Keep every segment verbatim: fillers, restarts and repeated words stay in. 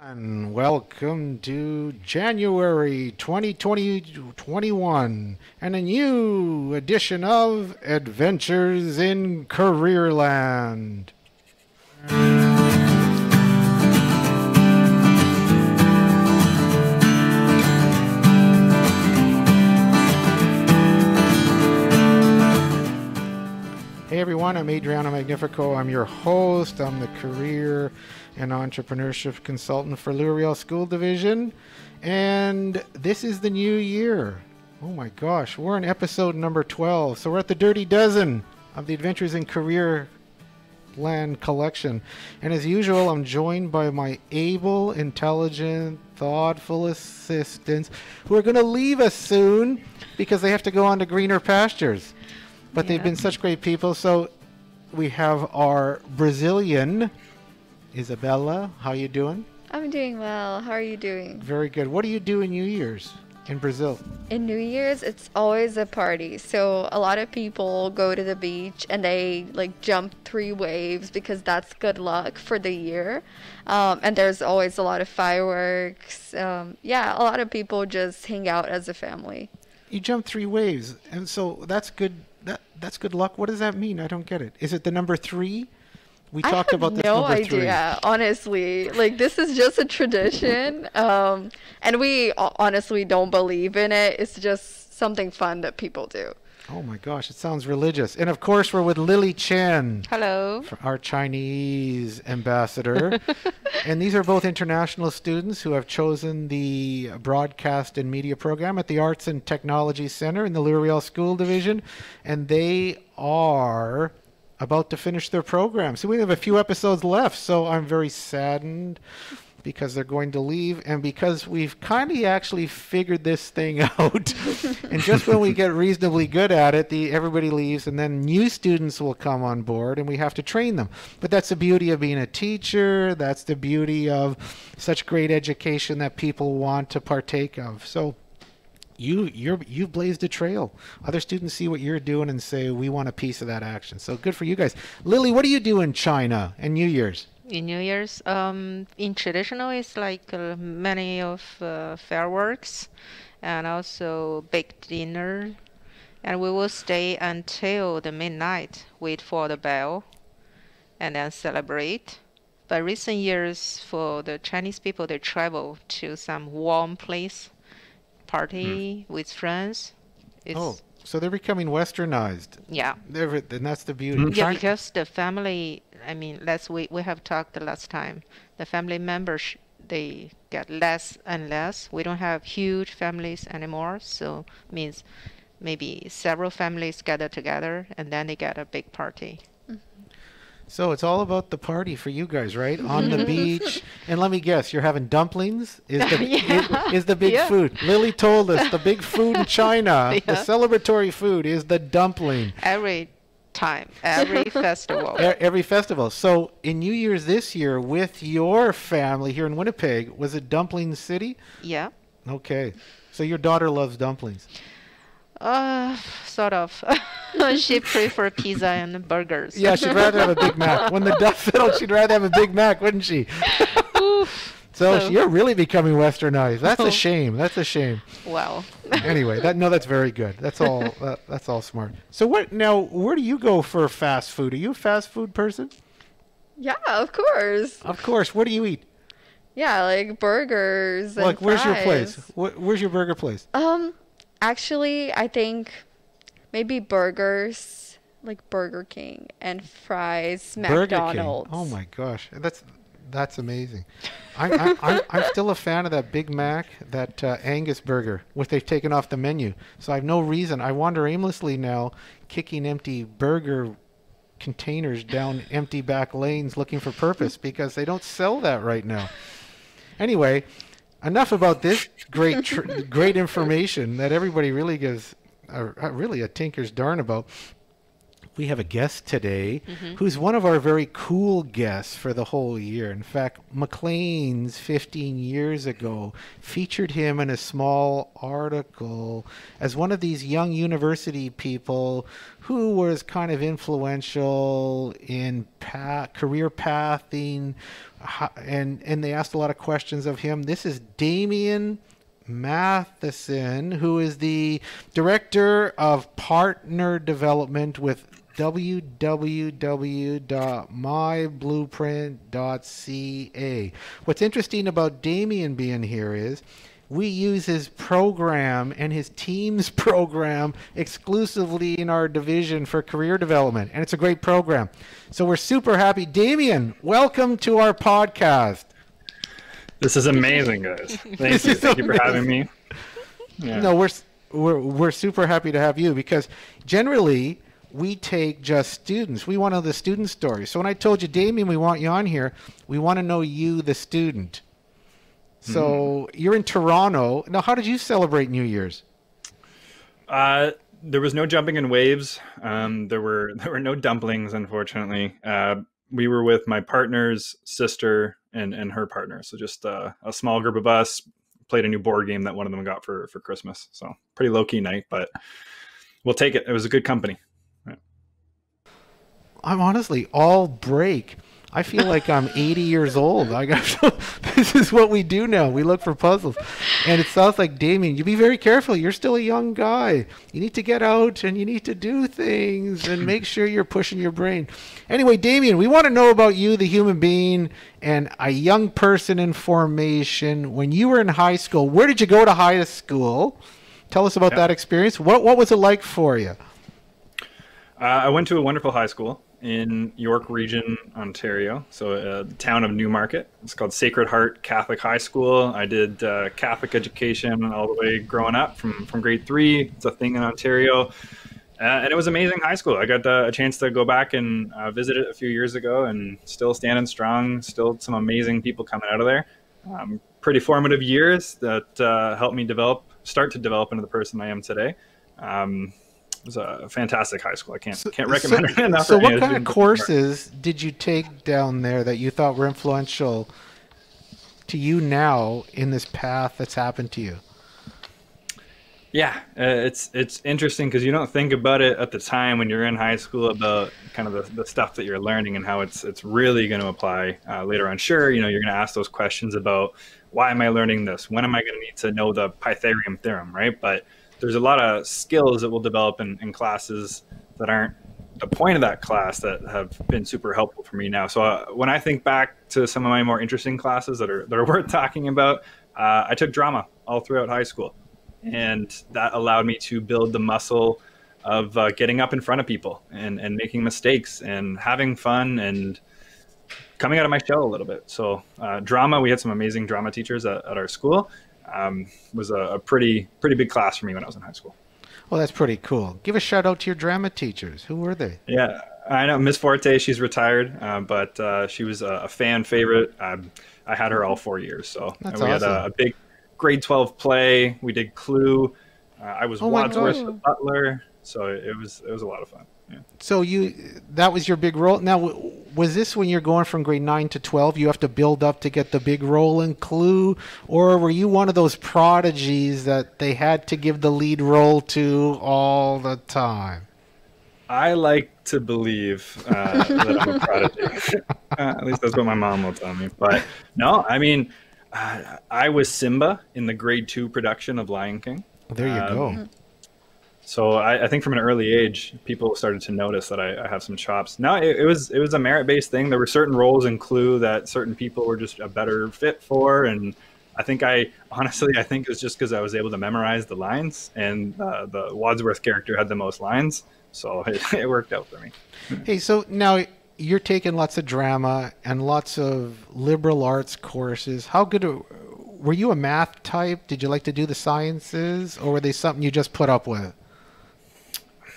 And welcome to January twenty twenty-one and a new edition of Adventures in Careerland. Hey everyone, I'm Adriano Magnifico. I'm your host. I'm the career an entrepreneurship consultant for Louis Riel School Division, and this is the new year. Oh my gosh, we're in episode number twelve, so we're at the Dirty Dozen of the Adventures in Careerland collection. And as usual, I'm joined by my able, intelligent, thoughtful assistants who are going to leave us soon because they have to go on to greener pastures. But yeah, they've been such great people. So we have our Brazilian Isabella. How you doing? I'm doing well. How are you doing? Very good. What do you do in New Year's in Brazil? In New Year's, it's always a party. So a lot of people go to the beach and they like jump three waves because that's good luck for the year. Um, and there's always a lot of fireworks. Um, yeah, a lot of people just hang out as a family. You jump three waves, and so that's good. That that's good luck. What does that mean? I don't get it. Is it the number three? We I talked have about this no idea, three. honestly. Like, this is just a tradition, um, and we honestly don't believe in it. It's just something fun that people do. Oh my gosh, it sounds religious. And of course, we're with Lily Chen. Hello. Our Chinese ambassador. And these are both international students who have chosen the broadcast and media program at the Arts and Technology Centre in the Louis Riel School Division, and they are about to finish their program. So we have a few episodes left, so I'm very saddened because they're going to leave and because we've kind of actually figured this thing out. And just when we get reasonably good at it, the everybody leaves and then new students will come on board and we have to train them. But that's the beauty of being a teacher. That's the beauty of such great education that people want to partake of. So You you're you've blazed a trail. Other students see what you're doing and say, we want a piece of that action. So good for you guys. Lily, what do you do in China and New Year's? In New Year's, um, in traditional, it's like uh, many of uh, fireworks and also baked dinner. And we will stay until the midnight, wait for the bell, and then celebrate. But recent years, for the Chinese people, they travel to some warm place. Party hmm. with friends. It's oh, so they're becoming westernized. Yeah. They're, and that's the beauty. Mm-hmm. Yeah, because the family, I mean, let's, we, we have talked the last time, the family members, they get less and less. We don't have huge families anymore. So means maybe several families gather together and then they get a big party. Mm-hmm. So it's all about the party for you guys, right? On the beach. And let me guess, you're having dumplings? Is the, yeah. is, is the big yeah. food. Lily told us the big food in China, yeah. the celebratory food is the dumpling. Every time, every festival. Every festival. So in New Year's this year with your family here in Winnipeg, was it Dumpling City? Yeah. Okay. So your daughter loves dumplings. Uh, sort of. She prefers pizza and burgers. Yeah, she'd rather have a Big Mac. When the duck fiddled, she'd rather have a Big Mac, wouldn't she? Oof. So, so you're really becoming westernized. That's a shame. That's a shame. Wow. Anyway, that no, that's very good. That's all. That, that's all smart. So what now? Where do you go for fast food? Are you a fast food person? Yeah, of course. Of course. What do you eat? Yeah, like burgers. Well, and like, where's fries. your place? Wh where's your burger place? Um. Actually, I think maybe burgers, like Burger King and fries, Burger McDonald's. King. Oh my gosh, that's that's amazing. I, I, I'm, I'm still a fan of that Big Mac, that uh, Angus burger, which they've taken off the menu. So I have no reason. I wander aimlessly now, kicking empty burger containers down empty back lanes looking for purpose because they don't sell that right now. Anyway. Enough about this great, tr great information that everybody really gives, a, a, really a tinker's darn about. we have a guest today mm-hmm. who's one of our very cool guests for the whole year. In fact, McLean's fifteen years ago featured him in a small article as one of these young university people who was kind of influential in path, career pathing, and, and they asked a lot of questions of him. This is Damian Matheson, who is the Director of Partner Development with w w w dot my blueprint dot c a. What's interesting about Damian being here is we use his program and his team's program exclusively in our division for career development, and it's a great program. So we're super happy. Damian, welcome to our podcast. This is amazing, guys. Thank you. Thank you for having me. Yeah. No, we're, we're, we're super happy to have you, because generally we take just students. We want to know the student story. So when I told you, Damian, we want you on here, we want to know you, the student. So mm-hmm. you're in Toronto. Now, how did you celebrate New Year's? Uh, there was no jumping in waves. Um, there were there were no dumplings, unfortunately. Uh, we were with my partner's sister and, and her partner. So just uh, a small group of us played a new board game that one of them got for, for Christmas. So pretty low-key night, but we'll take it. It was a good company. Right. I'm honestly all break. I feel like I'm eighty years old. I got, this is what we do now. We look for puzzles. And it sounds like, Damian, you be very careful. You're still a young guy. You need to get out and you need to do things and make sure you're pushing your brain. Anyway, Damian, we want to know about you, the human being, and a young person in formation. When you were in high school, where did you go to high school? Tell us about yep. that experience. What, what was it like for you? Uh, I went to a wonderful high school in York Region, Ontario, so uh, the town of Newmarket. It's called Sacred Heart Catholic High School. I did uh, Catholic education all the way growing up from, from grade three. It's a thing in Ontario. Uh, and it was amazing high school. I got uh, a chance to go back and uh, visit it a few years ago, and still standing strong, still some amazing people coming out of there. Um, pretty formative years that uh, helped me develop, start to develop into the person I am today. Um, It was a fantastic high school. I can't so, can't recommend so, it enough. So, what kind of courses did you take down there that you thought were influential to you now in this path that's happened to you? Yeah, uh, it's it's interesting because you don't think about it at the time when you're in high school about kind of the, the stuff that you're learning and how it's it's really going to apply uh, later on. Sure, you know, you're going to ask those questions about why am I learning this? When am I going to need to know the Pythagorean theorem, right? But there's a lot of skills that will develop in, in classes that aren't the point of that class that have been super helpful for me now. So uh, when I think back to some of my more interesting classes that are, that are worth talking about, uh, I took drama all throughout high school. And that allowed me to build the muscle of uh, getting up in front of people and, and making mistakes and having fun and coming out of my shell a little bit. So uh, drama, we had some amazing drama teachers at, at our school. Um, was a, a pretty pretty big class for me when I was in high school. Well, that's pretty cool. Give a shout out to your drama teachers. Who were they? Yeah, I know Miss Forte. She's retired, uh, but uh, she was a, a fan favorite. Um, I had her all four years. So that's we awesome. had a, a big grade twelve play. We did Clue. Uh, I was oh Wadsworth Butler, so it was it was a lot of fun. Yeah. So you that was your big role. Now, was this when you're going from grade nine to twelve? You have to build up to get the big role in Clue, or were you one of those prodigies that they had to give the lead role to all the time? I like to believe uh, that I'm a prodigy. uh, at least that's what my mom will tell me. But no, I mean, uh, I was Simba in the grade two production of Lion King. There you um, go. So I, I think from an early age, people started to notice that I, I have some chops. No, it, it was it was a merit-based thing. There were certain roles in Clue that certain people were just a better fit for, and I think I honestly I think it was just because I was able to memorize the lines, and uh, the Wadsworth character had the most lines, so it, it worked out for me. Hey, so now you're taking lots of drama and lots of liberal arts courses. How good a, were you a math type? Did you like to do the sciences, or were they something you just put up with?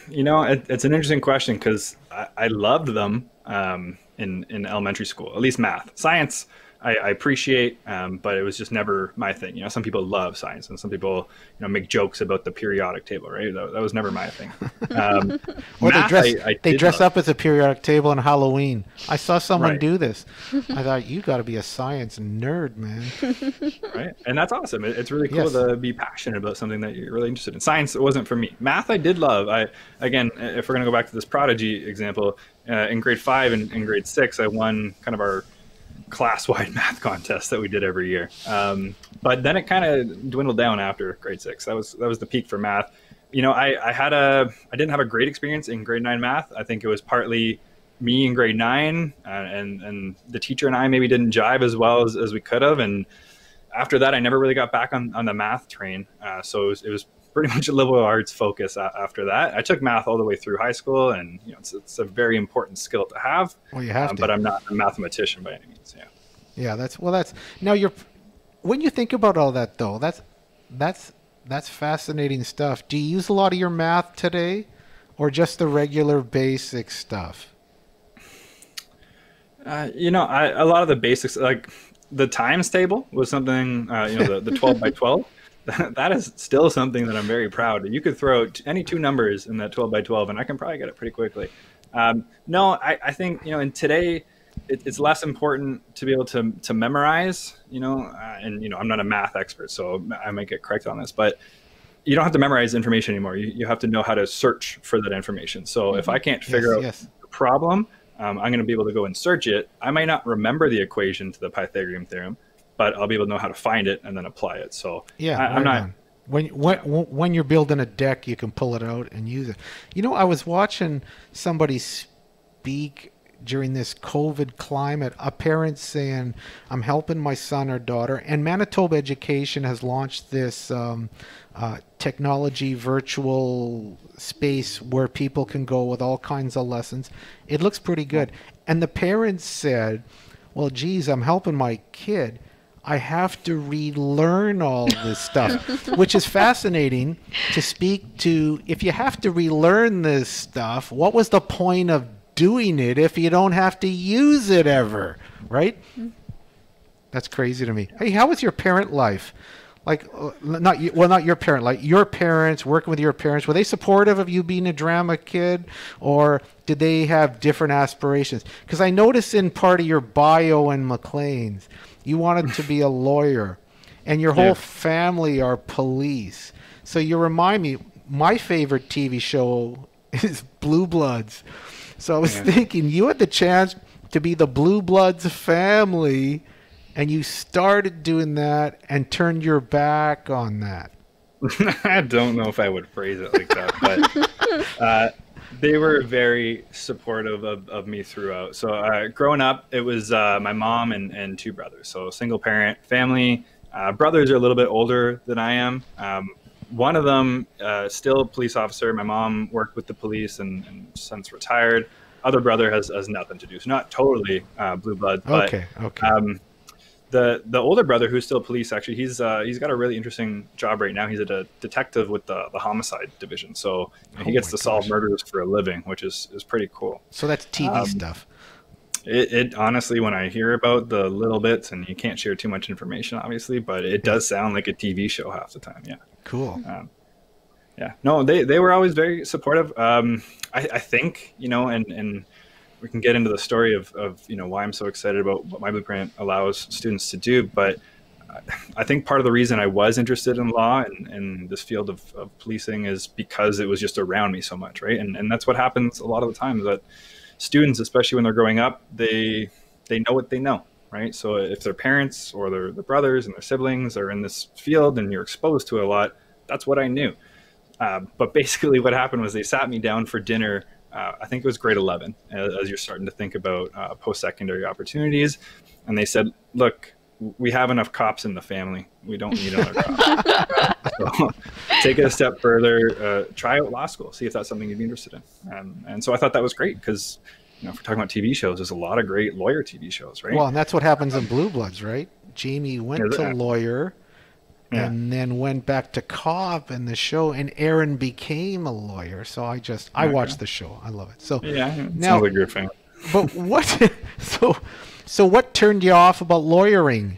You know, it, it's an interesting question because I, I loved them um, in, in elementary school, at least math. Science, I, I appreciate, um, but it was just never my thing. You know, some people love science, and some people, you know, make jokes about the periodic table, right? That, that was never my thing. Um, well, math, they dress, I, I they dress up as a periodic table on Halloween. I saw someone right. do this. I thought, you got to be a science nerd, man. Right, and that's awesome. It, it's really cool yes. to be passionate about something that you're really interested in. Science wasn't for me. Math, I did love. I again, if we're gonna go back to this prodigy example, uh, in grade five and in grade six, I won kind of our class-wide math contest that we did every year, um, but then it kind of dwindled down after grade six. That was that was the peak for math. You know, I I had a I didn't have a great experience in grade nine math. I think it was partly me in grade nine, uh, and and the teacher and I maybe didn't jive as well as, as we could have. And after that, I never really got back on on the math train. Uh, so it was, it was pretty much a liberal arts focus after that. I took math all the way through high school, and you know, it's, it's a very important skill to have. Well, you have um, to. But I'm not a mathematician by any means. Yeah. Yeah. That's well. That's now you're. When you think about all that, though, that's that's that's fascinating stuff. Do you use a lot of your math today, or just the regular basic stuff? Uh, you know, I, a lot of the basics, like the times table, was something. Uh, you know, the, the twelve by twelve. That is still something that I'm very proud of. You could throw any two numbers in that twelve by twelve, and I can probably get it pretty quickly. Um, no, I, I think, you know, in today, it, it's less important to be able to, to memorize, you know, uh, and, you know, I'm not a math expert, so I might get correct on this, but you don't have to memorize information anymore. You, you have to know how to search for that information. So mm-hmm. if I can't figure yes, out yes. the problem, um, I'm going to be able to go and search it. I might not remember the equation to the Pythagorean theorem, but I'll be able to know how to find it and then apply it. So yeah, I, I'm right not. When, when, when you're building a deck, you can pull it out and use it. You know, I was watching somebody speak during this COVID climate, a parent saying, I'm helping my son or daughter. And Manitoba Education has launched this um, uh, technology virtual space where people can go with all kinds of lessons. It looks pretty good. And the parents said, well, geez, I'm helping my kid. I have to relearn all this stuff, which is fascinating to speak to. If you have to relearn this stuff, what was the point of doing it if you don't have to use it ever, right? That's crazy to me. Hey, how was your parent life? Like, not well, not your parent, like your parents, working with your parents, were they supportive of you being a drama kid, or did they have different aspirations? Because I noticed in part of your bio in McLean's, you wanted to be a lawyer, and your whole yeah. family are police. So you remind me, my favorite T V show is Blue Bloods. So I was yeah. thinking, you had the chance to be the Blue Bloods family, and you started doing that and turned your back on that. I don't know if I would phrase it like that, but uh, they were very supportive of, of me throughout. So uh, growing up, it was uh, my mom and, and two brothers. So single parent family. Uh, brothers are a little bit older than I am. Um, one of them uh, still a police officer. My mom worked with the police and, and since retired. Other brother has, has nothing to do. So not totally uh, blue blood, but okay, okay. Um, The the older brother, who's still police, actually, he's uh, he's got a really interesting job right now. He's a de detective with the, the homicide division, so you know, oh he gets to gosh. solve murders for a living, which is is pretty cool. So that's T V um, stuff. It, it honestly, when I hear about the little bits, and you can't share too much information, obviously, but it does sound like a T V show half the time. Yeah. Cool. Um, yeah. No, they they were always very supportive. Um, I, I think you know, and and. we can get into the story of, of, you know, why I'm so excited about what myBlueprint allows students to do. But I think part of the reason I was interested in law and, and this field of, of policing is because it was just around me so much, right? And, and that's what happens a lot of the time, that students, especially when they're growing up, they they know what they know, right? So if their parents or their, their brothers and their siblings are in this field and you're exposed to it a lot, that's what I knew. Uh, but basically what happened was they sat me down for dinner. Uh, I think it was grade eleven, as, as you're starting to think about uh, post-secondary opportunities. And they said, look, we have enough cops in the family. We don't need other cops. So take it a step further, uh, try out law school, see if that's something you'd be interested in. Um, and so I thought that was great because, you know, if we're talking about T V shows, there's a lot of great lawyer T V shows, right? Well, and that's what happens in Blue Bloods, right? Jamie went to lawyer yeah. and then went back to cop in the show, and Aaron became a lawyer. So I just, I okay. watched the show. I love it. So yeah, now, But what? So, so what turned you off about lawyering?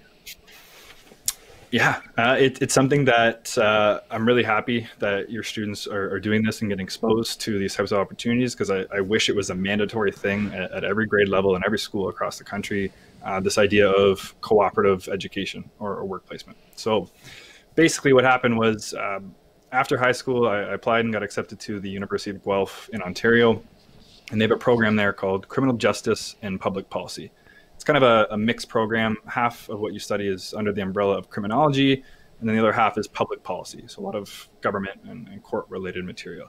Yeah, uh, it, it's something that uh, I'm really happy that your students are, are doing this and getting exposed to these types of opportunities, because I, I wish it was a mandatory thing at, at every grade level and every school across the country, uh, this idea of cooperative education or, or work placement. So basically what happened was um, after high school, I, I applied and got accepted to the University of Guelph in Ontario, and they have a program there called Criminal Justice and Public Policy. It's kind of a, a mixed program. Half of what you study is under the umbrella of criminology, and then the other half is public policy. So a lot of government and, and court-related material.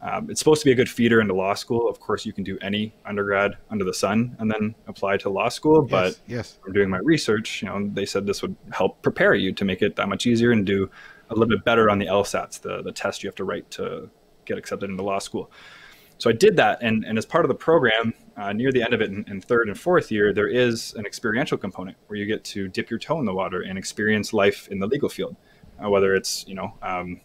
Um, it's supposed to be a good feeder into law school. Of course, you can do any undergrad under the sun and then apply to law school. Yes, but yes. From doing my research, you know, they said this would help prepare you to make it that much easier and do a little bit better on the L SATs, the, the test you have to write to get accepted into law school. So I did that, and, and as part of the program, uh, near the end of it in, in third and fourth year, there is an experiential component where you get to dip your toe in the water and experience life in the legal field, uh, whether it's, you know, um,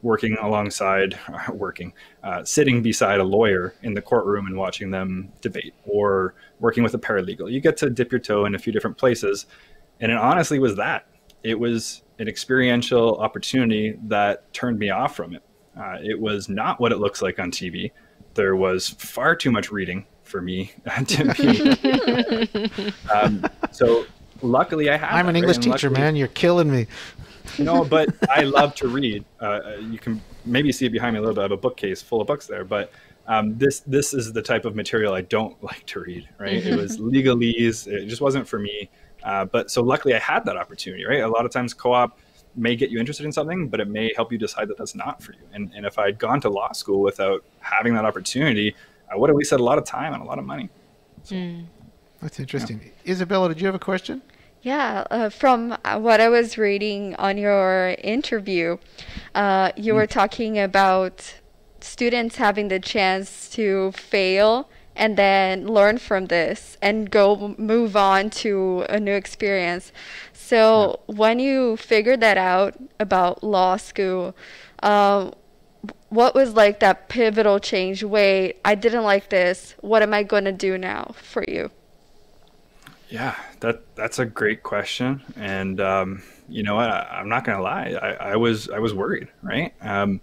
working alongside, uh, working, uh, sitting beside a lawyer in the courtroom and watching them debate, or working with a paralegal. You get to dip your toe in a few different places, and it honestly was that. It was an experiential opportunity that turned me off from it. Uh, it was not what it looks like on T V. There was far too much reading for me to be. um, so luckily I have. I'm an English teacher, man. You're killing me. You know, but I love to read. Uh, you can maybe see it behind me a little bit. I have a bookcase full of books there, but um, this this is the type of material I don't like to read, right? It was legalese. It just wasn't for me. Uh, but so luckily I had that opportunity, right? A lot of times co-op may get you interested in something, but it may help you decide that that's not for you. And, and if I'd gone to law school without having that opportunity, I would have wasted a lot of time and a lot of money. So, mm. That's interesting. Yeah. Isabella, did you have a question? Yeah, uh, from what I was reading on your interview, uh, you mm. were talking about students having the chance to fail and then learn from this and go move on to a new experience. So when you figured that out about law school, um, what was like that pivotal change? Wait, I didn't like this. What am I going to do now for you? Yeah, that that's a great question. And um, you know what? I'm not going to lie. I, I was I was worried, right? Um,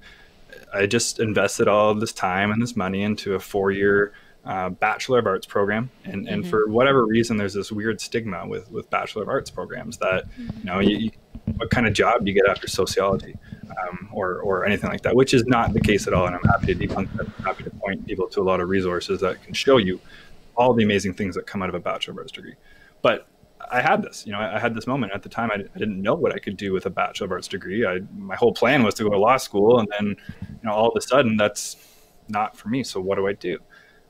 I just invested all of this time and this money into a four-year Uh, Bachelor of Arts program, and and mm-hmm. for whatever reason, there's this weird stigma with with Bachelor of Arts programs that you know, you, you, what kind of job do you get after sociology, um, or or anything like that, which is not the case at all. And I'm happy to debunk that. I'm happy to point people to a lot of resources that can show you all the amazing things that come out of a Bachelor of Arts degree. But I had this, you know, I, I had this moment at the time. I, I didn't know what I could do with a Bachelor of Arts degree. I my whole plan was to go to law school, and then you know, all of a sudden, that's not for me. So what do I do?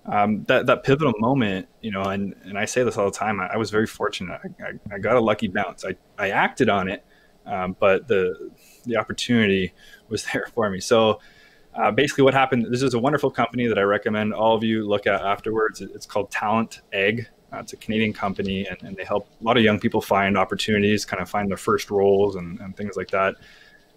Um, that, that pivotal moment, you know, and, and I say this all the time, I, I was very fortunate. I, I, I got a lucky bounce. I, I acted on it, um, but the, the opportunity was there for me. So uh, basically what happened, this is a wonderful company that I recommend all of you look at afterwards. It's called Talent Egg. Uh, it's a Canadian company, and, and they help a lot of young people find opportunities, kind of find their first roles and, and things like that.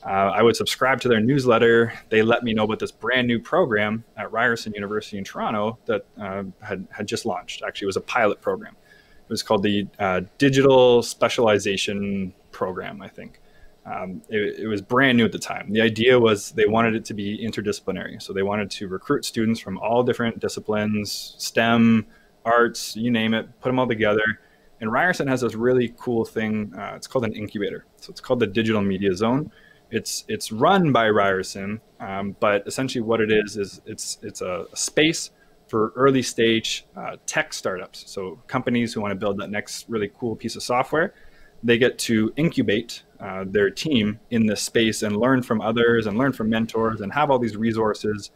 Uh, I would subscribe to their newsletter. They let me know about this brand new program at Ryerson University in Toronto that uh, had, had just launched. Actually, it was a pilot program. It was called the uh, Digital Specialization Program, I think. Um, it, it was brand new at the time. The idea was they wanted it to be interdisciplinary. So they wanted to recruit students from all different disciplines, STEM, arts, you name it, put them all together. And Ryerson has this really cool thing. Uh, it's called an incubator. So it's called the Digital Media Zone. It's it's run by Ryerson, um, but essentially what it is is it's it's a space for early stage uh, tech startups. So companies who want to build that next really cool piece of software, they get to incubate uh, their team in this space and learn from others and learn from mentors and have all these resources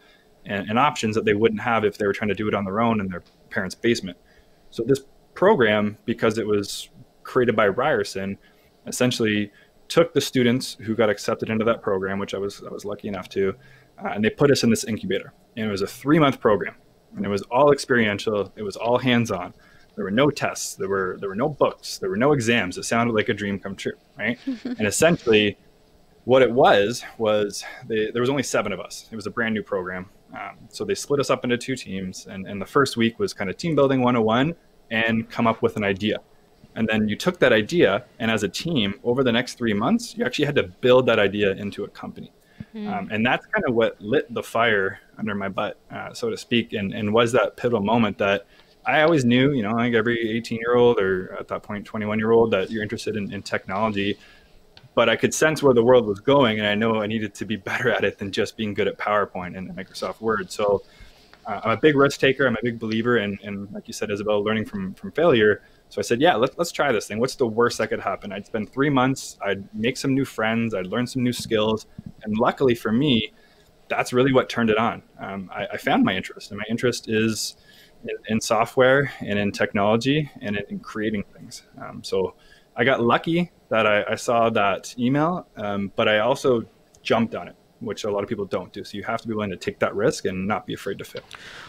and, and options that they wouldn't have if they were trying to do it on their own in their parents' basement. So this program, because it was created by Ryerson, essentially took the students who got accepted into that program, which I was I was lucky enough to, uh, and they put us in this incubator. And it was a three-month program, and it was all experiential. It was all hands-on. There were no tests. There were there were no books. There were no exams. It sounded like a dream come true, right? And essentially, what it was was they, there was only seven of us. It was a brand new program. Um, so they split us up into two teams. And, and the first week was kind of team building one oh one and come up with an idea. And then you took that idea, and as a team, over the next three months, you actually had to build that idea into a company. Mm-hmm. Um, and that's kind of what lit the fire under my butt, uh, so to speak, and, and was that pivotal moment that I always knew, you know, like every eighteen-year-old or at that point twenty-one-year-old, that you're interested in, in technology. But I could sense where the world was going, and I know I needed to be better at it than just being good at PowerPoint and Microsoft Word. So uh, I'm a big risk taker. I'm a big believer in, in like you said, Isabella, learning from, from failure. So I said, yeah, let, let's try this thing. What's the worst that could happen? I'd spend three months, I'd make some new friends, I'd learn some new skills. And luckily for me, that's really what turned it on. Um, I, I found my interest, and my interest is in, in software and in technology and in, in creating things. Um, so I got lucky that I, I saw that email, um, but I also jumped on it, which a lot of people don't do. So you have to be willing to take that risk and not be afraid to fail.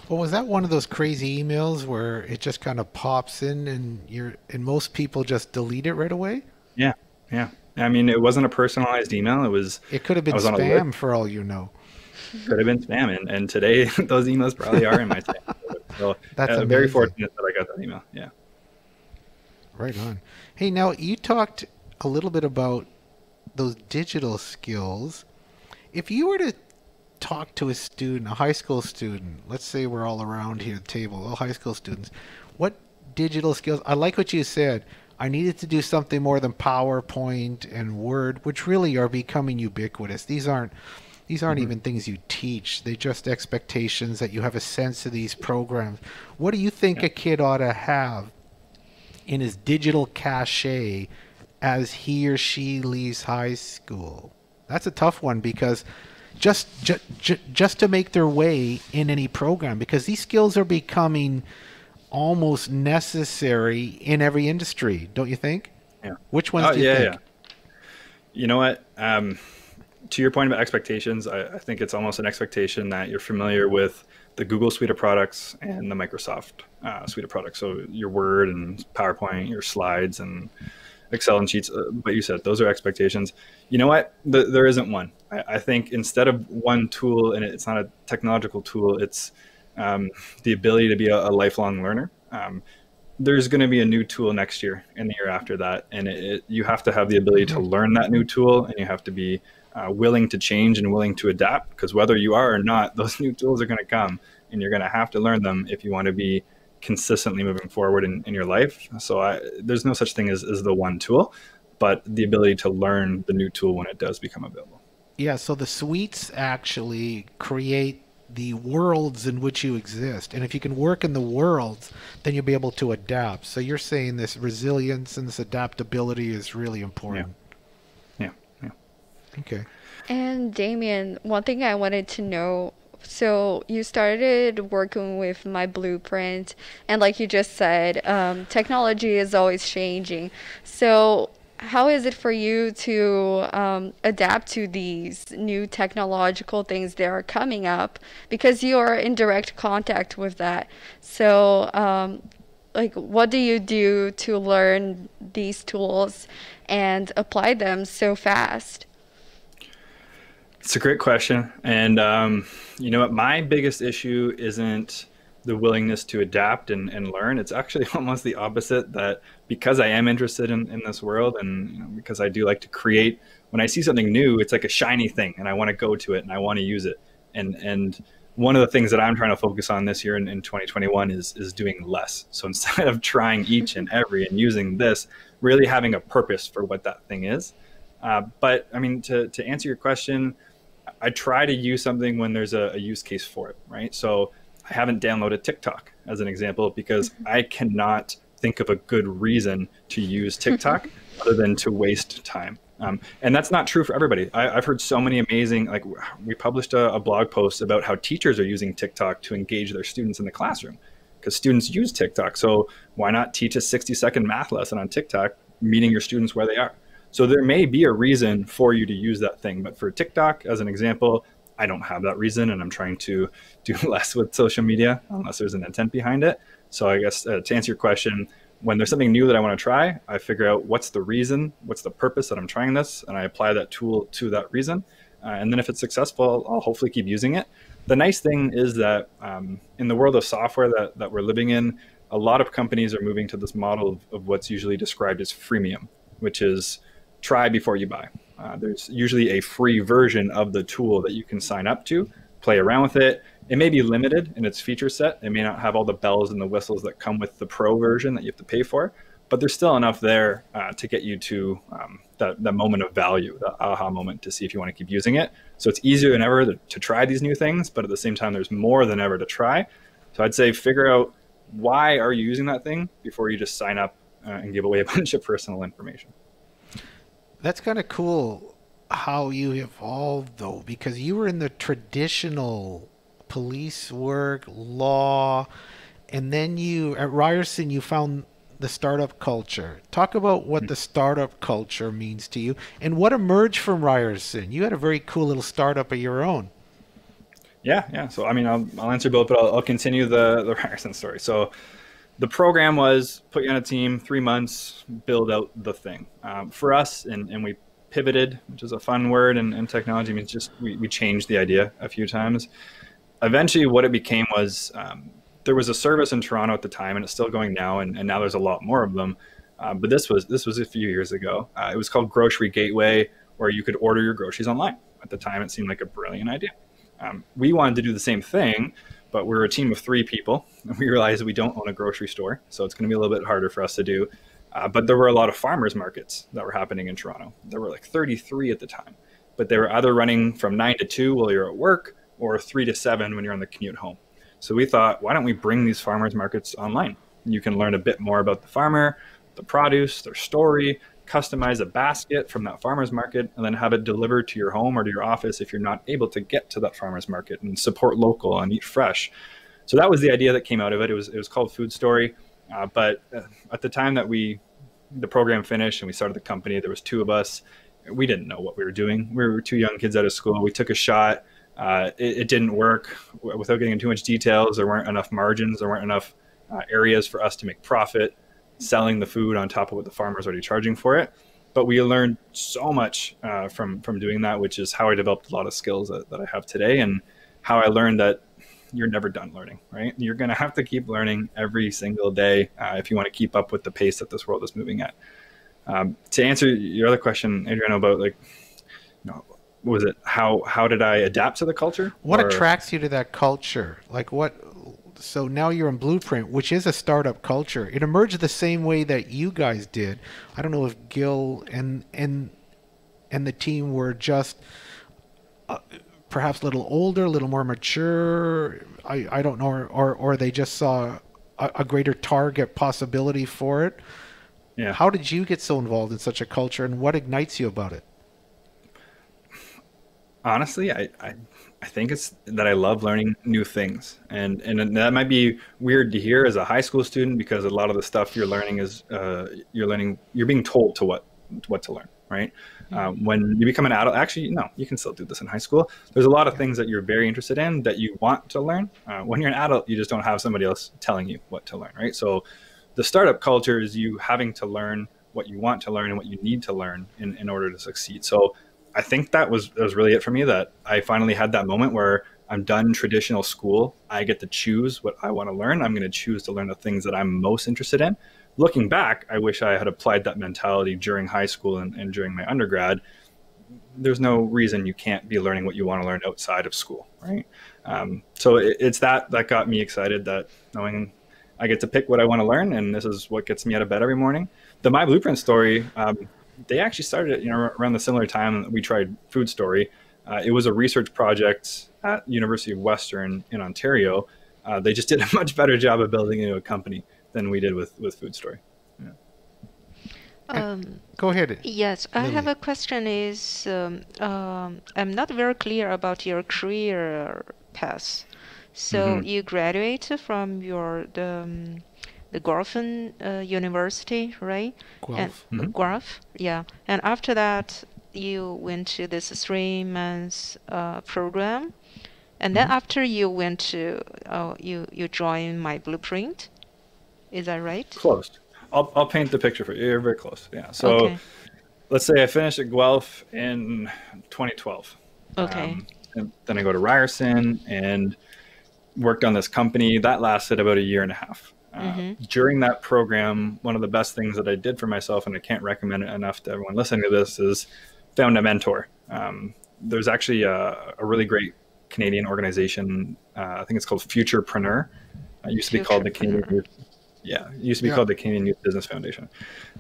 Well, was that one of those crazy emails where it just kind of pops in and you're, and most people just delete it right away? Yeah. Yeah. I mean, it wasn't a personalized email. It was, it could have been spam for all you know. Could have been spam. And, and today those emails probably are in my spam. So that's uh, very fortunate that I got that email. Yeah. Right on. Hey, now you talked a little bit about those digital skills. If you were to talk to a student, a high school student, let's say we're all around here at the table, all high school students, what digital skills? I like what you said. I needed to do something more than PowerPoint and Word, which really are becoming ubiquitous. These aren't, these aren't mm-hmm. even things you teach. They're just expectations that you have a sense of these programs. What do you think yeah. a kid ought to have in his digital cachet as he or she leaves high school? That's a tough one, because just ju ju just to make their way in any program, because these skills are becoming almost necessary in every industry, don't you think? Yeah. Which ones oh, do you yeah, think? Yeah. You know what? Um, to your point about expectations, I, I think it's almost an expectation that you're familiar with the Google suite of products and the Microsoft uh, suite of products. So your Word and PowerPoint, your slides and Excel and Sheets, uh, but you said those are expectations. You know what? The, there isn't one. I, I think instead of one tool, and it's not a technological tool, it's um, the ability to be a, a lifelong learner. Um, there's going to be a new tool next year and the year after that, and it, it, you have to have the ability to learn that new tool, and you have to be uh, willing to change and willing to adapt, because whether you are or not, those new tools are going to come, and you're going to have to learn them if you want to be consistently moving forward in, in your life. So I, there's no such thing as, as the one tool, but the ability to learn the new tool when it does become available. Yeah, so the suites actually create the worlds in which you exist. And if you can work in the worlds, then you'll be able to adapt. So you're saying this resilience and this adaptability is really important. Yeah, yeah. yeah. Okay. And Damian, one thing I wanted to know, so you started working with myBlueprint, and like you just said, um, technology is always changing. So how is it for you to um, adapt to these new technological things that are coming up? Because you are in direct contact with that. So um, like, what do you do to learn these tools and apply them so fast? It's a great question. And um, you know what? My biggest issue isn't the willingness to adapt and, and learn. It's actually almost the opposite, that because I am interested in, in this world, and you know, because I do like to create, when I see something new, it's like a shiny thing and I want to go to it and I want to use it. And, and one of the things that I'm trying to focus on this year in, in twenty twenty-one is, is doing less. So instead of trying each and every and using this, really having a purpose for what that thing is. Uh, but I mean, to, to answer your question, I try to use something when there's a, a use case for it, right? So I haven't downloaded TikTok as an example, because I cannot think of a good reason to use TikTok other than to waste time. Um, and that's not true for everybody. I, I've heard so many amazing, like we published a, a blog post about how teachers are using TikTok to engage their students in the classroom, because students use TikTok. So why not teach a sixty second math lesson on TikTok, meeting your students where they are? So there may be a reason for you to use that thing, but for TikTok as an example, I don't have that reason, and I'm trying to do less with social media unless there's an intent behind it. So I guess uh, to answer your question, when there's something new that I want to try, I figure out what's the reason, what's the purpose that I'm trying this, and I apply that tool to that reason. Uh, and then if it's successful, I'll hopefully keep using it. the nice thing is that um, in the world of software that, that we're living in, a lot of companies are moving to this model of, of what's usually described as freemium, which is try before you buy. Uh, there's usually a free version of the tool that you can sign up to, play around with it. It may be limited in its feature set. It may not have all the bells and the whistles that come with the pro version that you have to pay for, but there's still enough there uh, to get you to um, that, that moment of value, the aha moment to see if you want to keep using it. So it's easier than ever to, to try these new things, but at the same time, there's more than ever to try. So I'd say figure out why are you using that thing before you just sign up uh, and give away a bunch of personal information. That's kind of cool how you evolved, though, because you were in the traditional police work, law, and then you, at Ryerson, you found the startup culture. Talk about what the startup culture means to you and what emerged from Ryerson. You had a very cool little startup of your own. Yeah, yeah. So, I mean, I'll, I'll answer both, but I'll, I'll continue the, the Ryerson story. So the program was put you on a team, three months, build out the thing. Um, for us, and, and we pivoted, which is a fun word, and, and technology means just we, we changed the idea a few times. Eventually, what it became was um, there was a service in Toronto at the time, and it's still going now, and, and now there's a lot more of them. Uh, but this was this was a few years ago. Uh, it was called Grocery Gateway, where you could order your groceries online. At the time, it seemed like a brilliant idea. Um, we wanted to do the same thing, but we're a team of three people, and we realized we don't own a grocery store, so it's going to be a little bit harder for us to do. Uh, but there were a lot of farmers markets that were happening in Toronto. There were like thirty-three at the time, but they were either running from nine to two while you're at work or three to seven when you're on the commute home. So we thought, why don't we bring these farmers markets online? You can learn a bit more about the farmer, the produce, their story, customize a basket from that farmer's market, and then have it delivered to your home or to your office if you're not able to get to that farmer's market, and support local and eat fresh. So that was the idea that came out of it. It was, it was called Food Story. Uh, but at the time that we, the program finished and we started the company, there was two of us. We didn't know what we were doing. We were two young kids out of school. We took a shot. Uh, it, it didn't work. Without getting into too much details, there weren't enough margins. There weren't enough uh, areas for us to make profit selling the food on top of what the farmer's already charging for it. But we learned so much uh, from, from doing that, which is how I developed a lot of skills that, that I have today, and how I learned that you're never done learning, right? You're going to have to keep learning every single day uh, if you want to keep up with the pace that this world is moving at. Um, to answer your other question, Adriano, about like, you know, what was it? How, how did I adapt to the culture? What or... attracts you to that culture? Like what? So now you're in Blueprint, which is a startup culture. It emerged the same way that you guys did. I don't know if Gil and, and, and the team were just uh, perhaps a little older, a little more mature. I, I don't know. Or, or, or they just saw a, a greater target possibility for it. Yeah. How did you get so involved in such a culture, and what ignites you about it? Honestly, I, I I think it's that I love learning new things, and and that might be weird to hear as a high school student, because a lot of the stuff you're learning is uh, you're learning you're being told to what what to learn, right? Uh, when you become an adult, actually no, you can still do this in high school. There's a lot of things that you're very interested in that you want to learn. Uh, when you're an adult, you just don't have somebody else telling you what to learn, right? So the startup culture is you having to learn what you want to learn and what you need to learn in in order to succeed. So I think that was, that was really it for me, that I finally had that moment where I'm done traditional school. I get to choose what I want to learn. I'm going to choose to learn the things that I'm most interested in. Looking back, I wish I had applied that mentality during high school and, and during my undergrad. There's no reason you can't be learning what you want to learn outside of school, right? Um, so it, it's that that got me excited, that knowing I get to pick what I want to learn, and this is what gets me out of bed every morning. The My Blueprint story, um, they actually started, you know, around the similar time that we tried Food Story. Uh, it was a research project at University of Western in Ontario. Uh, they just did a much better job of building into a company than we did with, with Food Story. Yeah. Um, Go ahead. Yes, Lily. I have a question. Is um, um, I'm not very clear about your career path. So mm-hmm. you graduated from your the, um, the Guelph uh, University, right? Guelph. And, mm-hmm. Guelph, yeah. And after that, you went to this three months uh, program, and then mm-hmm. after you went to uh, you you joined My Blueprint. Is that right? Close. I'll I'll paint the picture for you. You're very close. Yeah. So, okay. Let's say I finished at Guelph in twenty twelve. Okay. Um, Then I go to Ryerson and worked on this company. That lasted about a year and a half. Mm-hmm. Uh, during that program, one of the best things that I did for myself, and I can't recommend it enough to everyone listening to this, is found a mentor. Um, there's actually a, a really great Canadian organization. Uh, I think it's called Futurepreneur. It used to be called the Canadian Youth. Yeah, it used to be yeah. called the Canadian Youth Business Foundation.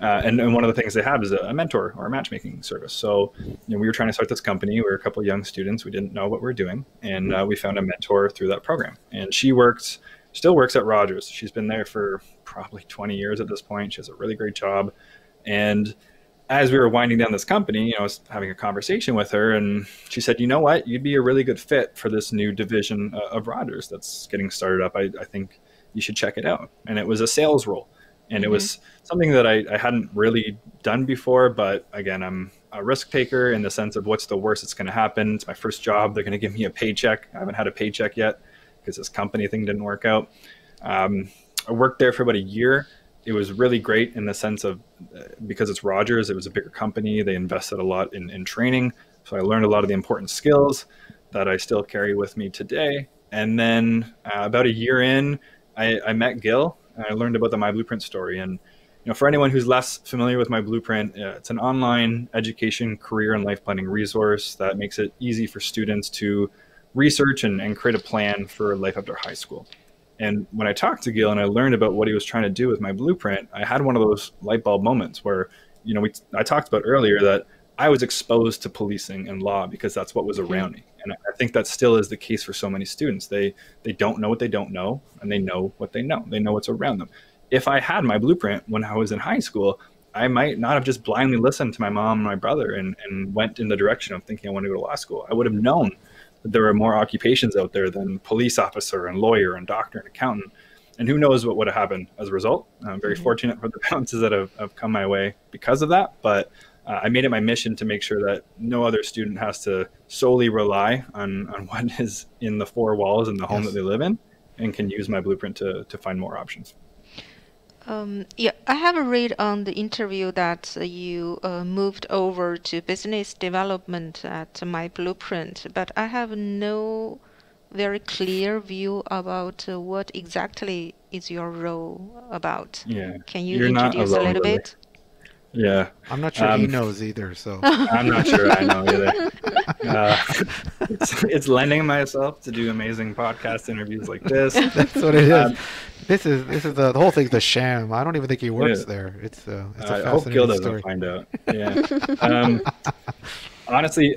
Uh, and, and one of the things they have is a, a mentor or a matchmaking service. So you know, we were trying to start this company. We were a couple of young students. We didn't know what we were doing. And uh, we found a mentor through that program. And she worked, still works at Rogers. She's been there for probably twenty years at this point. She has a really great job. And as we were winding down this company, you know, I was having a conversation with her, and she said, you know what, you'd be a really good fit for this new division of Rogers that's getting started up. I, I think you should check it out. And it was a sales role. And mm-hmm. it was something that I, I hadn't really done before. But again, I'm a risk taker in the sense of what's the worst that's going to happen. It's my first job. They're going to give me a paycheck. I haven't had a paycheck yet because this company thing didn't work out. Um, I worked there for about a year. It was really great in the sense of, uh, because it's Rogers, it was a bigger company. They invested a lot in, in training. So I learned a lot of the important skills that I still carry with me today. And then uh, about a year in, I, I met Gil, and I learned about the myBlueprint story. And you know, for anyone who's less familiar with myBlueprint, uh, it's an online education, career, and life planning resource that makes it easy for students to research and, and create a plan for life after high school. And when I talked to Gil and I learned about what he was trying to do with myBlueprint, I had one of those light bulb moments where, you know, we I talked about earlier that I was exposed to policing and law because that's what was around me. And I think that still is the case for so many students. They they don't know what they don't know, and they know what they know. They know what's around them. If I had myBlueprint when I was in high school, I might not have just blindly listened to my mom and my brother and, and went in the direction of thinking I want to go to law school. I would have known that there were more occupations out there than police officer and lawyer and doctor and accountant. And who knows what would have happened as a result. I'm very mm-hmm. fortunate for the balances that have, have come my way because of that. But Uh, I made it my mission to make sure that no other student has to solely rely on, on what is in the four walls in the home yes. that they live in, and can use myBlueprint to, to find more options. Um, yeah, I have a read on the interview that you uh, moved over to business development at myBlueprint, but I have no very clear view about uh, what exactly is your role about. Yeah. Can you You're introduce not alone, a little really. bit? Yeah, I'm not sure um, he knows either. So I'm not sure I know either. Uh, it's, it's lending myself to do amazing podcast interviews like this. That's what it um, is. This is this is the, the whole thing's a sham. I don't even think he works yeah. there. It's uh, it's a uh, fascinating story. I hope Gil doesn't find out. Yeah. Um, honestly,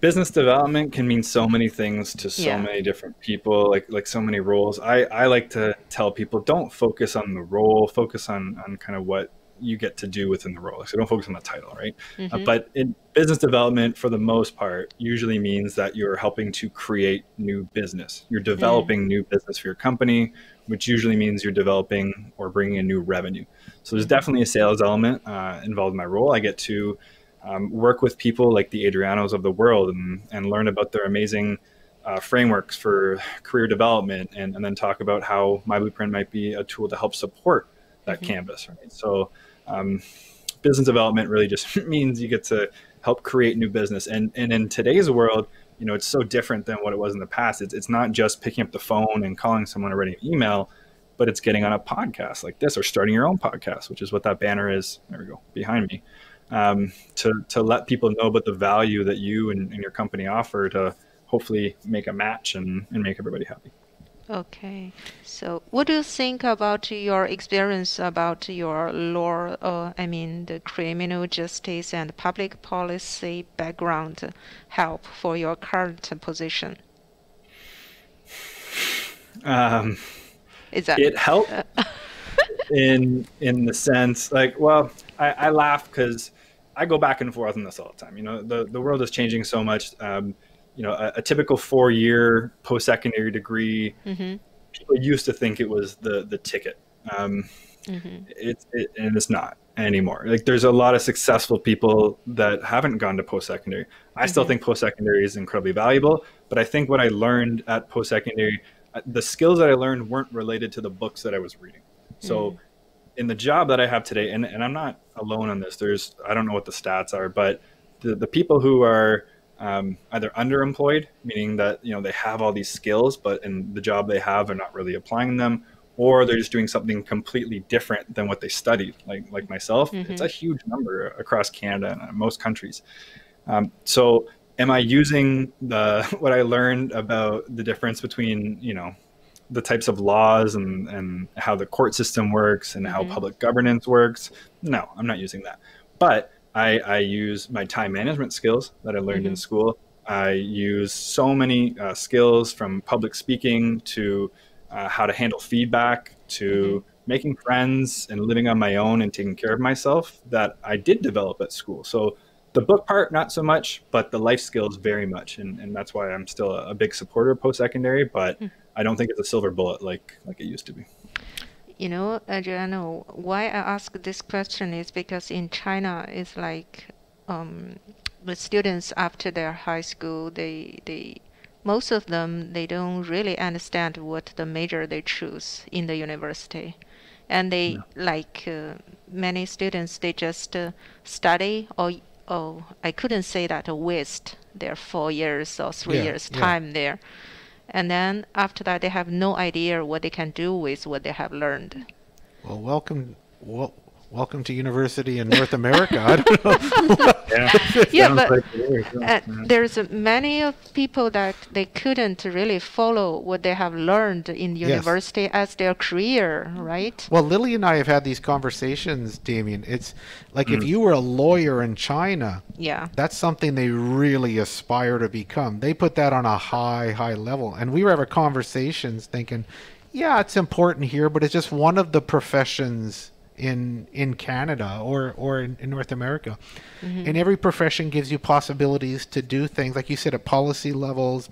business development can mean so many things to so yeah. many different people, like like so many roles. I I like to tell people, don't focus on the role. Focus on on kind of what you get to do within the role. So don't focus on the title, right? Mm-hmm. Uh, but in business development, for the most part, usually means that you're helping to create new business. You're developing mm-hmm. new business for your company, which usually means you're developing or bringing in new revenue. So there's definitely a sales element uh, involved in my role. I get to um, work with people like the Adrianos of the world and, and learn about their amazing Uh, frameworks for career development, and, and then talk about how myBlueprint might be a tool to help support that mm-hmm. canvas, right? So Um, business development really just means you get to help create new business. And, and in today's world, you know, it's so different than what it was in the past. It's, it's not just picking up the phone and calling someone or writing an email, but it's getting on a podcast like this or starting your own podcast, which is what that banner is. There we go behind me, um, to, to let people know about the value that you and, and your company offer to hopefully make a match and, and make everybody happy. Okay, so what do you think about your experience about your law, uh, I mean, the criminal justice and public policy background help for your current position? Um, Is that it helped uh, in in the sense like, well, I, I laugh because I go back and forth on this all the time. You know, the, the world is changing so much. Um, You know, a, a typical four-year post-secondary degree, mm-hmm. people used to think it was the the ticket. Um, mm-hmm. it, it, and it's not anymore. Like, there's a lot of successful people that haven't gone to post-secondary. I mm-hmm. still think post-secondary is incredibly valuable, but I think what I learned at post-secondary, the skills that I learned weren't related to the books that I was reading. So mm-hmm. in the job that I have today, and, and I'm not alone on this, there's, I don't know what the stats are, but the, the people who are um, either underemployed, meaning that, you know, they have all these skills, but in the job they have, they're not really applying them, or they're just doing something completely different than what they studied. Like, like myself, mm-hmm. It's a huge number across Canada and most countries. Um, so am I using the, what I learned about the difference between, you know, the types of laws and, and how the court system works and how mm-hmm. public governance works? No, I'm not using that. But I, I use my time management skills that I learned mm-hmm. in school. I use so many uh, skills, from public speaking to uh, how to handle feedback to mm-hmm. making friends and living on my own and taking care of myself, that I did develop at school. So the book part, not so much, but the life skills very much. And, and that's why I'm still a, a big supporter of post-secondary, but mm-hmm. I don't think it's a silver bullet like like it used to be. You know, Adriano, why I ask this question is because in China, it's like um, the students after their high school, they they most of them, they don't really understand what the major they choose in the university. And they, no. like uh, many students, they just uh, study or, or I couldn't say that, uh, waste their four years or three yeah, years time yeah. there. And then after that, they have no idea what they can do with what they have learned. Well, welcome, well, welcome to university in North America. I don't know. yeah, yeah but like there, so, uh, yeah. there's many of people that they couldn't really follow what they have learned in university yes. as their career, right? Well, Lily and I have had these conversations, Damien. It's like mm. if you were a lawyer in China, yeah, that's something they really aspire to become. They put that on a high, high level. And we were having conversations thinking, yeah, it's important here, but it's just one of the professions in in Canada or or in, in North America. Mm-hmm. And every profession gives you possibilities to do things, like you said, at policy levels.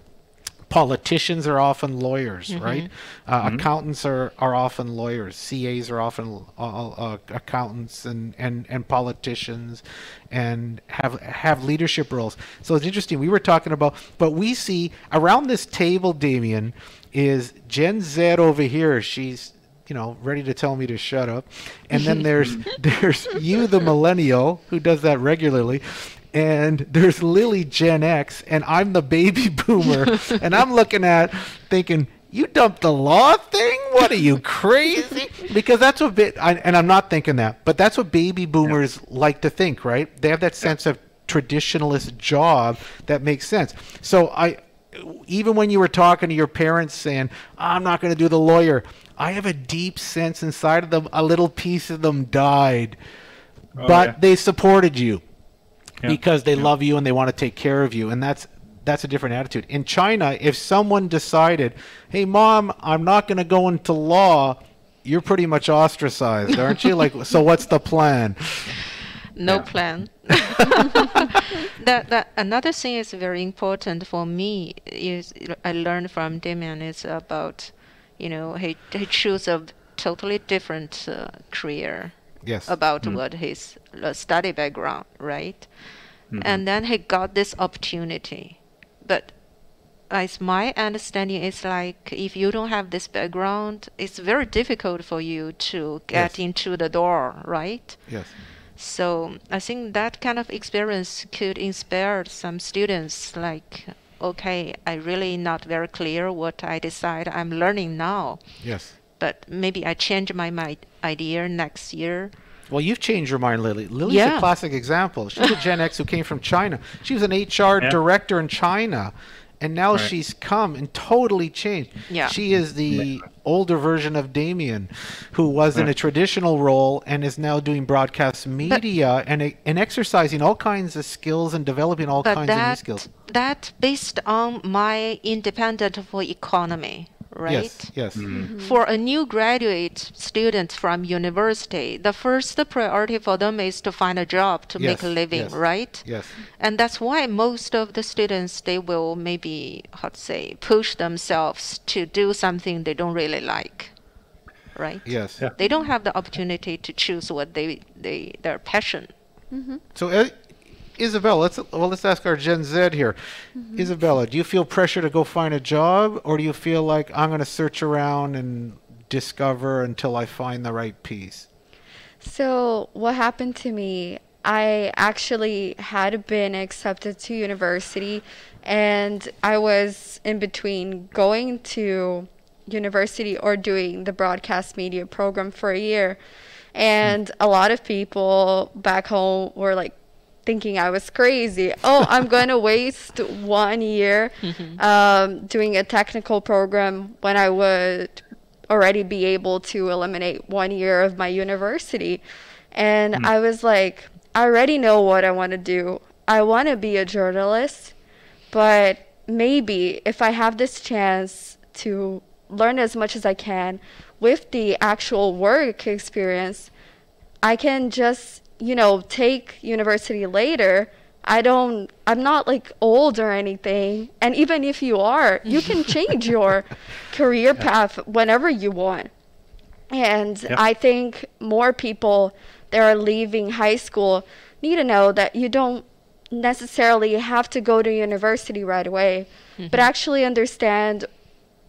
Politicians are often lawyers, mm-hmm. right? Uh, mm-hmm. Accountants are, are often lawyers. C As are often uh, uh, accountants and, and, and politicians, and have have leadership roles. So it's interesting. We were talking about, but we see around this table, Damien, is Gen Z over here. She's, you know, ready to tell me to shut up. And then there's there's you, the millennial, who does that regularly. And there's Lily, Gen X, and I'm the baby boomer. And I'm looking at thinking, you dumped the law thing? What are you, crazy? Because that's what, bit, I, and I'm not thinking that, but that's what baby boomers yeah. like to think, right? They have that sense of traditionalist job that makes sense. So I, even when you were talking to your parents saying, I'm not going to do the lawyer, I have a deep sense inside of them, a little piece of them died, oh, but yeah. they supported you yeah. because they yeah. love you and they want to take care of you. And that's, that's a different attitude. In China, if someone decided, hey, Mom, I'm not going to go into law, you're pretty much ostracized, aren't you? Like, so what's the plan? No yeah. plan. that, that another thing is very important for me is I learned from Damian is about, you know, he, he chose a totally different uh, career yes. about mm-hmm. what his study background, right? Mm-hmm. And then he got this opportunity. But as my understanding is like, if you don't have this background, it's very difficult for you to get yes. into the door, right? Yes. So I think that kind of experience could inspire some students like, okay, I really not very clear what I decide I'm learning now. Yes. But maybe I change my, my idea next year. Well, you've changed your mind, Lily. Lily's yeah. a classic example. She's a Gen X who came from China. She was an H R yeah. director in China, and now right. she's come and totally changed. Yeah. She is the older version of Damien, who was right. in a traditional role and is now doing broadcast media but, and, and exercising all kinds of skills and developing all kinds that, of new skills. That based on my independent for economy, right? Yes, yes. Mm-hmm. For a new graduate student from university, the first priority for them is to find a job to yes, make a living, yes, right? Yes. And that's why most of the students, they will maybe, how to say, push themselves to do something they don't really like, right? Yes. Yeah. They don't have the opportunity to choose what they, they their passion. Mm-hmm. So, uh, Isabella, let's, well, let's ask our Gen Z here. Mm-hmm. Isabella, do you feel pressure to go find a job, or do you feel like I'm going to search around and discover until I find the right piece? So what happened to me, I actually had been accepted to university, and I was in between going to university or doing the broadcast media program for a year. And a lot of people back home were like thinking I was crazy. Oh, I'm going to waste one year mm-hmm. um, doing a technical program when I would already be able to eliminate one year of my university. And mm. I was like, I already know what I want to do. I want to be a journalist, but maybe if I have this chance to learn as much as I can with the actual work experience, I can just, you know, take university later. I don't, I'm not like old or anything. And even if you are, you can change your career yeah. path whenever you want. And yep. I think more people that are leaving high school need to know that you don't necessarily have to go to university right away, mm-hmm. but actually understand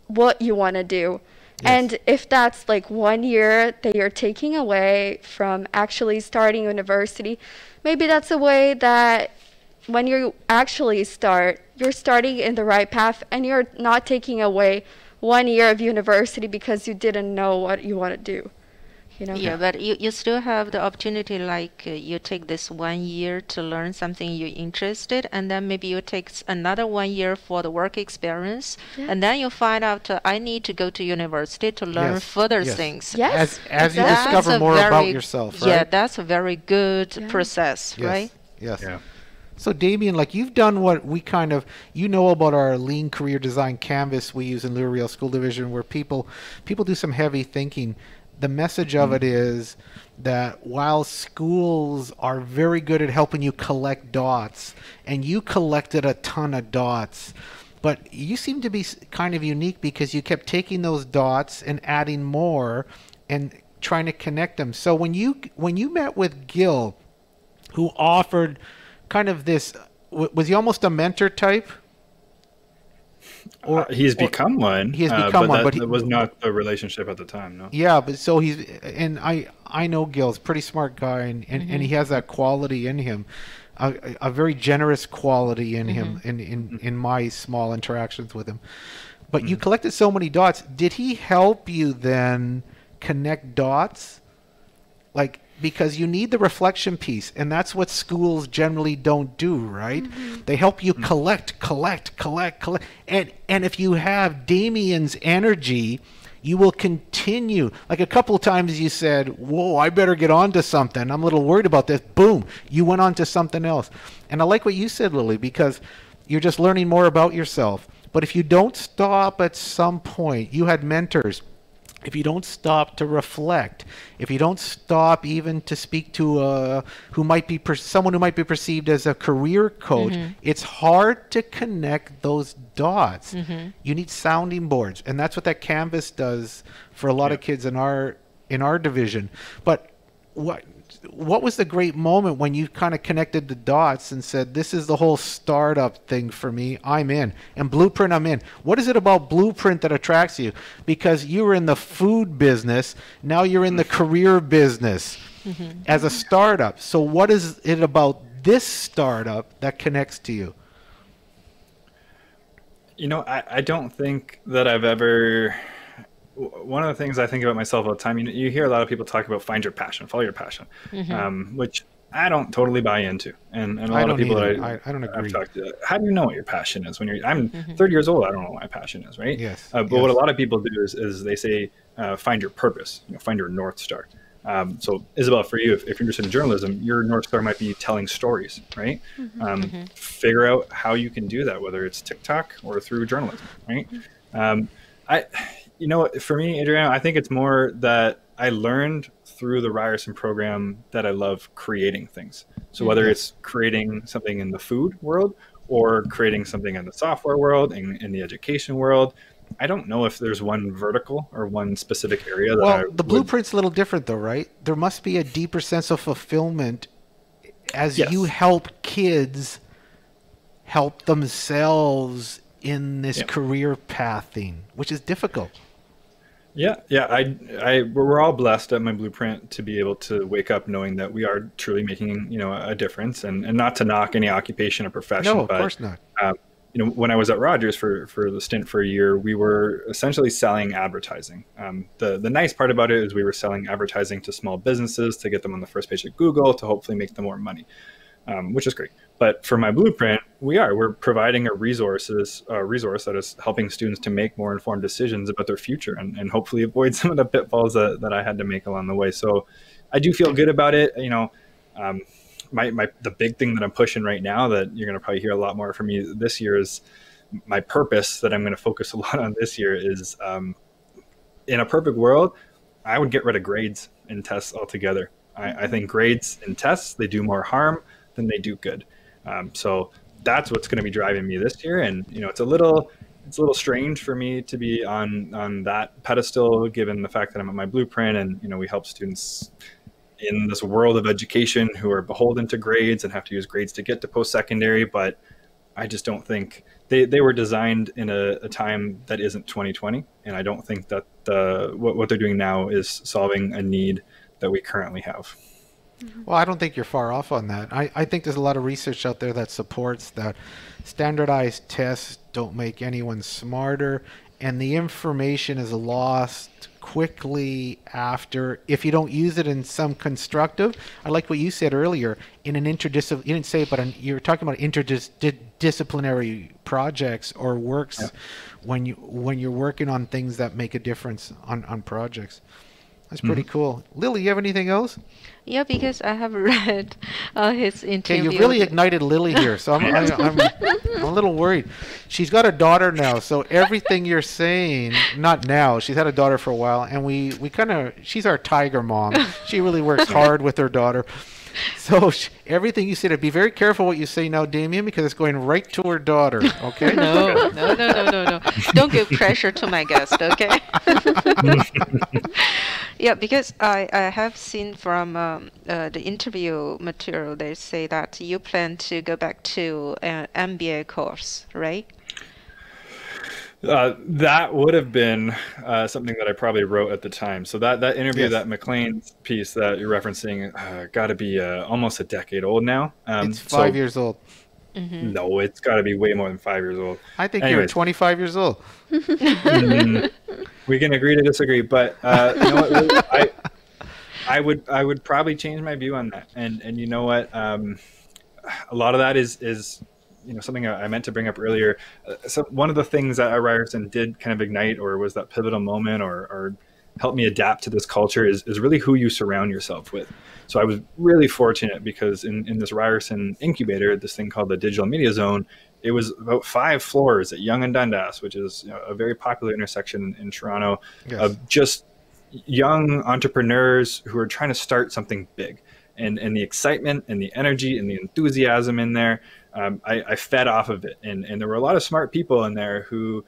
what you want to do. Yes. And if that's like one year that you're taking away from actually starting university, maybe that's a way that when you actually start, you're starting in the right path and you're not taking away one year of university because you didn't know what you want to do. You know? Yeah, but you, you still have the opportunity, like uh, you take this one year to learn something you're interested, and then maybe you take another one year for the work experience, yeah. and then you find out uh, I need to go to university to learn yes. further yes. things. Yes, as, as exactly. you discover that's more very, about yourself, right? Yeah, that's a very good yeah. process, yes. right? Yes. Yeah. So Damian, like you've done what we kind of, you know about our lean career design canvas we use in Louis Riel School Division, where people people do some heavy thinking. The message of it is that while schools are very good at helping you collect dots, and you collected a ton of dots, but you seem to be kind of unique because you kept taking those dots and adding more and trying to connect them. So when you when you met with Gil, who offered kind of this, was he almost a mentor type? Or uh, he's become or, one. He has become uh, but one, that, but he, that was not the relationship at the time. No. Yeah, but so he's, and I I know Gil's a pretty smart guy, and and, mm-hmm. and he has that quality in him, a, a very generous quality in mm-hmm. him. In in mm-hmm. in my small interactions with him, but mm-hmm. you collected so many dots. Did he help you then connect dots, like? Because you need the reflection piece, and that's what schools generally don't do, right? Mm-hmm. They help you collect, collect, collect, collect. And and if you have Damian's energy, you will continue. Like a couple of times you said, whoa, I better get on to something. I'm a little worried about this. Boom, you went on to something else. And I like what you said, Lily, because you're just learning more about yourself. But if you don't stop at some point, you had mentors. If you don't stop to reflect, if you don't stop even to speak to a, who might be per, someone who might be perceived as a career coach, mm-hmm. it's hard to connect those dots. Mm-hmm. You need sounding boards, and that's what that canvas does for a lot yeah. of kids in our in our division. But what what was the great moment when you kind of connected the dots and said, "This is the whole startup thing for me. I'm in." And Blueprint, I'm in. What is it about Blueprint that attracts you? Because you were in the food business, now you're in the career business mm-hmm. as a startup. So what is it about this startup that connects to you? You know, I, I don't think that I've ever... One of the things I think about myself all the time, you know, you hear a lot of people talk about find your passion, follow your passion, mm-hmm. um, which I don't totally buy into. And, and a lot of people that I, I don't agree. I've talked to, how do you know what your passion is when you're, I'm mm-hmm. thirty years old. I don't know what my passion is. Right. Yes. Uh, but yes. what a lot of people do is, is they say, uh, find your purpose, you know, find your North Star. Um, so Isabella, for you, if, if you're interested in journalism, your North Star might be telling stories, right? Mm-hmm. Um, mm-hmm. Figure out how you can do that, whether it's TikTok or through journalism, right? Mm-hmm. Um, I, you know, for me, Adriano, I think it's more that I learned through the Ryerson program that I love creating things. So whether mm-hmm. it's creating something in the food world or creating something in the software world and in, in the education world, I don't know if there's one vertical or one specific area. That well, I the would... Blueprint's a little different though, right? There must be a deeper sense of fulfillment as yes. you help kids help themselves in this yeah. career pathing, which is difficult. Yeah, yeah. I, I, we're all blessed at myBlueprint to be able to wake up knowing that we are truly making, you know, a difference, and, and not to knock any occupation or profession. No, of but, course not. Um, you know, when I was at Rogers for, for the stint for a year, we were essentially selling advertising. Um, the, the nice part about it is we were selling advertising to small businesses to get them on the first page of Google to hopefully make them more money, um, which is great. But for myBlueprint, we are. We're providing a, resources, a resource that is helping students to make more informed decisions about their future and, and hopefully avoid some of the pitfalls that, that I had to make along the way. So I do feel good about it. You know, um, my, my, the big thing that I'm pushing right now that you're going to probably hear a lot more from me this year is my purpose that I'm going to focus a lot on this year is um, in a perfect world, I would get rid of grades and tests altogether. I, I think grades and tests, they do more harm than they do good. Um, so that's what's going to be driving me this year. And, you know, it's a little, it's a little strange for me to be on, on that pedestal, given the fact that I'm at myBlueprint and, you know, we help students in this world of education who are beholden to grades and have to use grades to get to post-secondary. But I just don't think they, they were designed in a, a time that isn't twenty twenty. And I don't think that the, what, what they're doing now is solving a need that we currently have. Well, I don't think you're far off on that. I, I think there's a lot of research out there that supports that standardized tests don't make anyone smarter, and the information is lost quickly after if you don't use it in some constructive. I like what you said earlier in an interdisciplinary, you didn't say it, but an, you were talking about interdisciplinary projects or works. Yeah. when you when you're working on things that make a difference on, on projects. That's pretty mm-hmm. cool. Lily, you have anything else? Yeah, because I have read uh, his interview. Okay, you really ignited Lily here, so I'm, I, I'm, I'm a little worried. She's got a daughter now, so everything you're saying, not now, she's had a daughter for a while, and we, we kind of, she's our tiger mom. She really works hard with her daughter. So she, everything you said, be very careful what you say now, Damian, because it's going right to her daughter, okay? No, no, no, no, no, no. Don't give pressure to my guest, okay? Yeah, because I, I have seen from um, uh, the interview material, they say that you plan to go back to an M B A course, right? Uh, that would have been uh, something that I probably wrote at the time. So that, that interview, yes. that McLean's piece that you're referencing, uh, got to be uh, almost a decade old now. Um, it's five so, years old. Mm-hmm. No, it's got to be way more than five years old. I think Anyways. You're twenty-five years old. Mm, we can agree to disagree, but uh, you know what, I, I would I would probably change my view on that. And and you know what, um, a lot of that is is. You know, something I meant to bring up earlier. Uh, so one of the things that Ryerson did kind of ignite, or was that pivotal moment, or, or help me adapt to this culture, is, is really who you surround yourself with. So I was really fortunate because in, in this Ryerson incubator, this thing called the Digital Media Zone, it was about five floors at Yonge and Dundas, which is, you know, a very popular intersection in Toronto, yes. of just young entrepreneurs who are trying to start something big. And, and the excitement and the energy and the enthusiasm in there, um, I, I fed off of it. And, and there were a lot of smart people in there who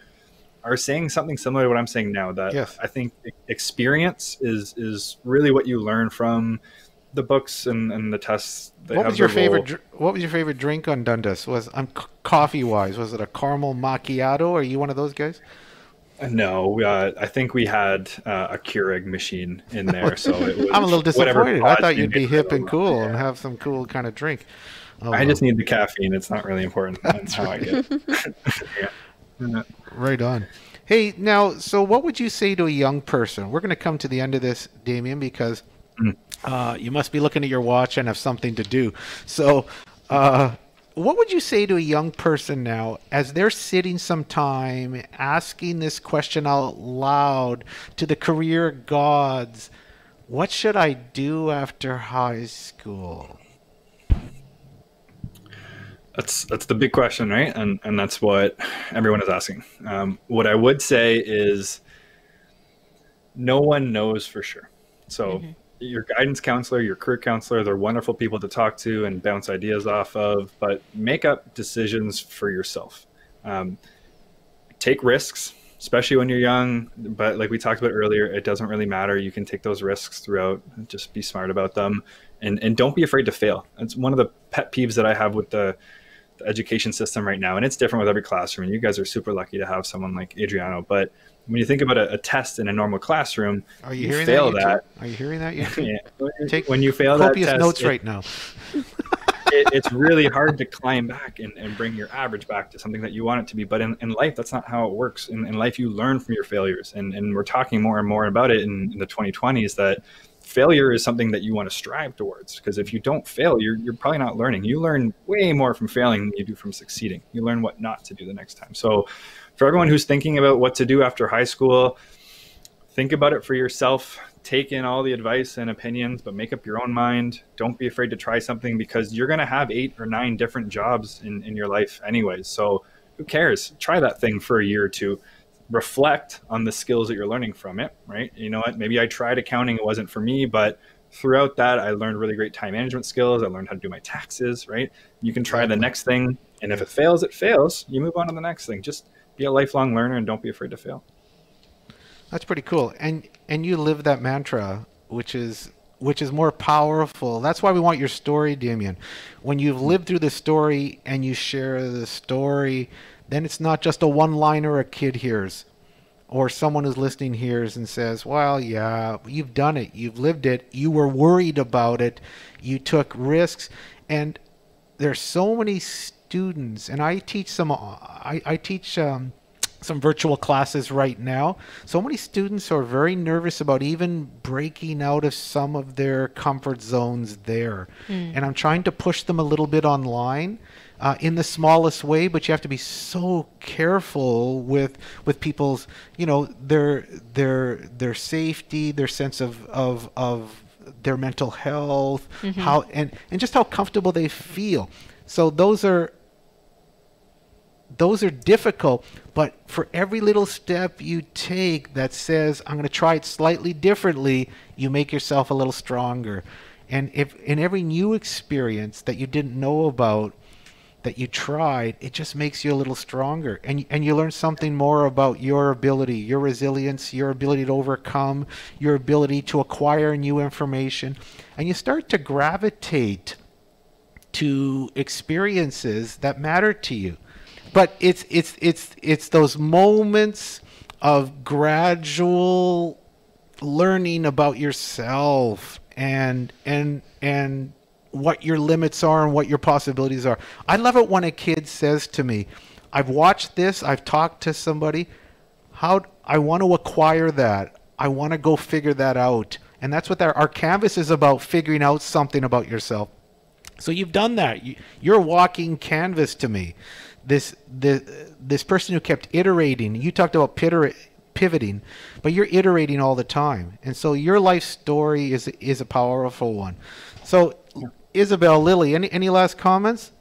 are saying something similar to what I'm saying now, that yes. I think experience is is really what you learn from the books and, and the tests. They what, have was your favorite dr what was your favorite drink on Dundas? Was um, coffee-wise, was it a caramel macchiato? Are you one of those guys? No, uh, I think we had uh, a Keurig machine in there, so it was I'm a little disappointed. I thought you'd be hip and cool yeah. and have some cool kind of drink. Oh, I just need the caffeine. It's not really important. That's, That's how right. I get it. yeah. Right on. Hey, now, so what would you say to a young person? We're going to come to the end of this, Damian, because mm. uh, you must be looking at your watch and have something to do. So uh, what would you say to a young person now as they're sitting some time asking this question out loud to the career gods? What should I do after high school? That's, that's the big question, right? And, and that's what everyone is asking. Um, what I would say is no one knows for sure. So mm-hmm. your guidance counselor, your career counselor, they're wonderful people to talk to and bounce ideas off of, but make up decisions for yourself. Um, take risks, especially when you're young, but like we talked about earlier, it doesn't really matter. You can take those risks throughout, just be smart about them, and, and don't be afraid to fail. It's one of the pet peeves that I have with the, the education system right now, and it's different with every classroom, and you guys are super lucky to have someone like Adriano, but when you think about a, a test in a normal classroom, are you, you hearing fail that, that. Are you hearing that? Yeah. Take when you fail that test, notes it, right now. it, it's really hard to climb back and, and bring your average back to something that you want it to be. But in, in life, that's not how it works. In, in life, you learn from your failures. And, and we're talking more and more about it in, in the twenty twenties that failure is something that you want to strive towards, because if you don't fail, you're, you're probably not learning. You learn way more from failing than you do from succeeding. You learn what not to do the next time. So for everyone who's thinking about what to do after high school, think about it for yourself. Take in all the advice and opinions, but make up your own mind. Don't be afraid to try something, because you're going to have eight or nine different jobs in, in your life anyways. So who cares? Try that thing for a year or two. Reflect on the skills that you're learning from it, right? You know what? Maybe I tried accounting. It wasn't for me, but throughout that, I learned really great time management skills. I learned how to do my taxes, right? You can try the next thing. And if it fails, it fails. You move on to the next thing. Just be a lifelong learner and don't be afraid to fail. That's pretty cool. And and you live that mantra, which is which is more powerful. That's why we want your story, Damian. When you've lived through the story and you share the story, then it's not just a one-liner a kid hears or someone who's listening hears and says, well, yeah, you've done it. You've lived it. You were worried about it. You took risks. And there's so many students, and I teach some, I, I teach, um, some virtual classes right now. So many students are very nervous about even breaking out of some of their comfort zones there. Mm. And I'm trying to push them a little bit online uh, in the smallest way, but you have to be so careful with with people's, you know, their their their safety, their sense of of, of their mental health, mm-hmm. how and, and just how comfortable they feel. So those are Those are difficult, but for every little step you take that says, I'm going to try it slightly differently, you make yourself a little stronger. And if in every new experience that you didn't know about, that you tried, it just makes you a little stronger. And, and you learn something more about your ability, your resilience, your ability to overcome, your ability to acquire new information. And you start to gravitate to experiences that matter to you. But it's it's it's it's those moments of gradual learning about yourself and and and what your limits are and what your possibilities are. I love it when a kid says to me, "I've watched this, I've talked to somebody. How I want to acquire that. I want to go figure that out." And that's what our, our canvas is about: figuring out something about yourself. So you've done that. You, you're a walking canvas to me. This the this person who kept iterating. You talked about pivoting, but you're iterating all the time, and so your life story is is a powerful one. So, Isabel, Lily, any any last comments?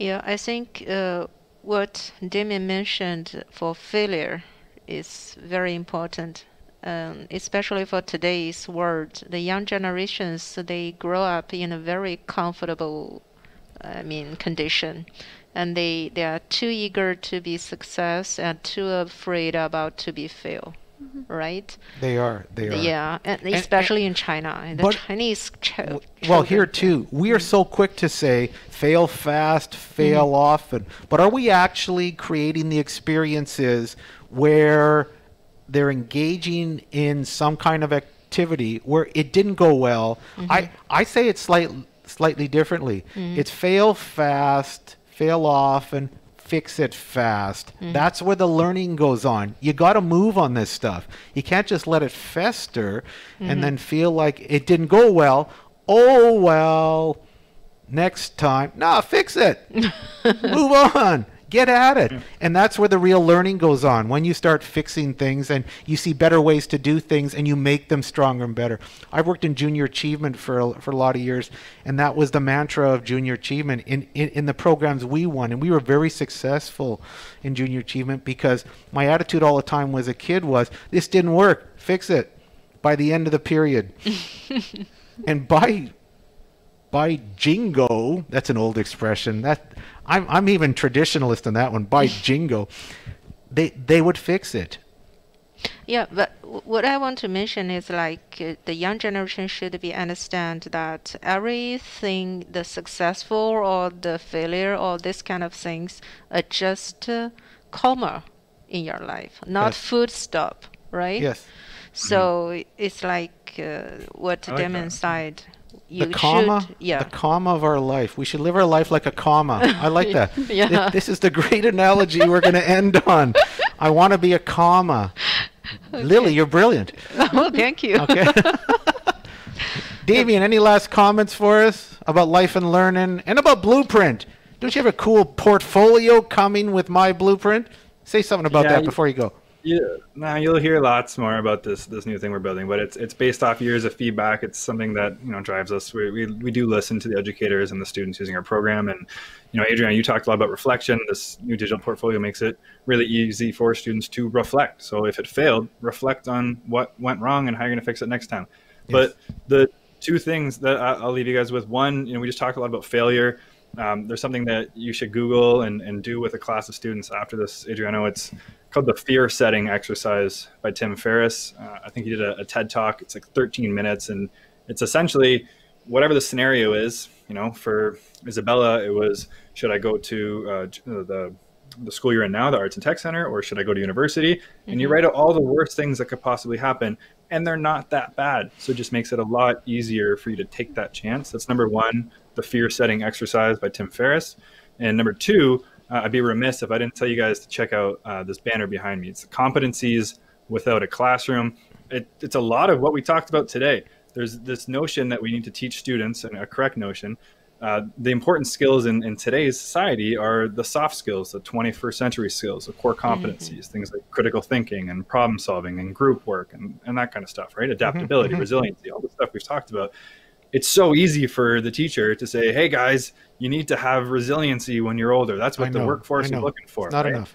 Yeah, I think uh, what Damian mentioned for failure is very important, um, especially for today's world. The young generations, they grow up in a very comfortable, I mean, condition. And they, they are too eager to be success and too afraid about to be fail, mm-hmm. right? They are, they are. Yeah, and and especially and, in China, in the Chinese child. Well, here too, we are so quick to say, fail fast, fail mm-hmm. often. But are we actually creating the experiences where they're engaging in some kind of activity where it didn't go well? Mm-hmm. I, I say it slight, slightly differently. Mm-hmm. It's fail fast, fail off, and fix it fast. Mm-hmm. That's where the learning goes on. You got to move on this stuff. You can't just let it fester mm-hmm. and then feel like it didn't go well. Oh, well, next time. No, fix it. Move on. Get at it. Yeah. And that's where the real learning goes on, when you start fixing things and you see better ways to do things and you make them stronger and better. I've worked in junior achievement for a, for a lot of years, and that was the mantra of junior achievement in, in, in the programs we won. And we were very successful in junior achievement because my attitude all the time as a kid was, this didn't work, fix it by the end of the period. And by... by jingo, that's an old expression. That I'm, I'm even traditionalist on that one. By jingo, they they would fix it. Yeah, but what I want to mention is like uh, the young generation should be understand that everything, the successful or the failure or this kind of things, are just uh, karma. in your life, not yes. food stop, right? Yes. So mm. it's like uh, what like Damon said. You the comma, should, yeah. the comma of our life. We should live our life like a comma. I like that. yeah. it, this is the great analogy we're going to end on. I want to be a comma. Okay. Lily, you're brilliant. Oh, thank you. Okay. Damian, any last comments for us about life and learning and about Blueprint? Don't you have a cool portfolio coming with My Blueprint? Say something about yeah, that you, before you go. Yeah, nah, you'll hear lots more about this this new thing we're building, but it's it's based off years of feedback. It's something that you know drives us. We we, we do listen to the educators and the students using our program, and you know, Adriano, you talked a lot about reflection. This new digital portfolio makes it really easy for students to reflect. So if it failed, reflect on what went wrong and how you're going to fix it next time. Yes. But the two things that I'll leave you guys with: one, you know, we just talked a lot about failure. Um, there's something that you should Google and, and do with a class of students after this, Adriano. It's called the fear setting exercise by Tim Ferriss. Uh, I think he did a, a TED talk. It's like thirteen minutes, and it's essentially whatever the scenario is. You know, for Isabella, it was, should I go to uh, the the school you're in now, the Arts and Tech Center, or should I go to university? Mm-hmm. And you write out all the worst things that could possibly happen, and they're not that bad. So it just makes it a lot easier for you to take that chance. That's number one, the fear setting exercise by Tim Ferriss. And number two, uh, I'd be remiss if I didn't tell you guys to check out uh, this banner behind me. It's the competencies without a classroom. It, it's a lot of what we talked about today. There's this notion that we need to teach students, and a correct notion, uh, the important skills in, in today's society are the soft skills, the twenty-first century skills, the core competencies, mm-hmm. things like critical thinking and problem solving and group work and, and that kind of stuff, right? Adaptability, mm-hmm. resiliency, all the stuff we've talked about. It's so easy for the teacher to say, hey guys, you need to have resiliency when you're older. That's what I the know, workforce is looking for. It's not right? enough.